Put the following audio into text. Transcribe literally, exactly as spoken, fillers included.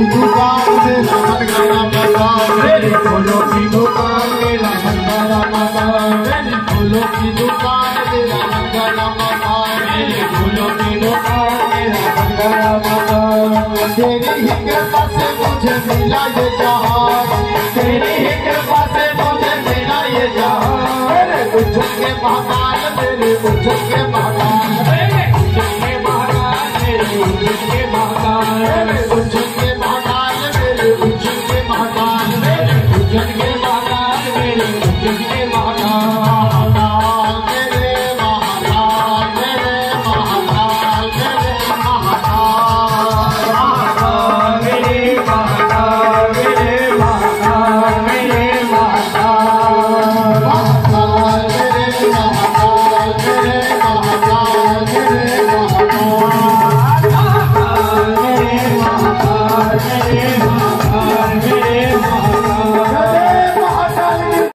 के महाकाल तेरे मुझे के महाकाल।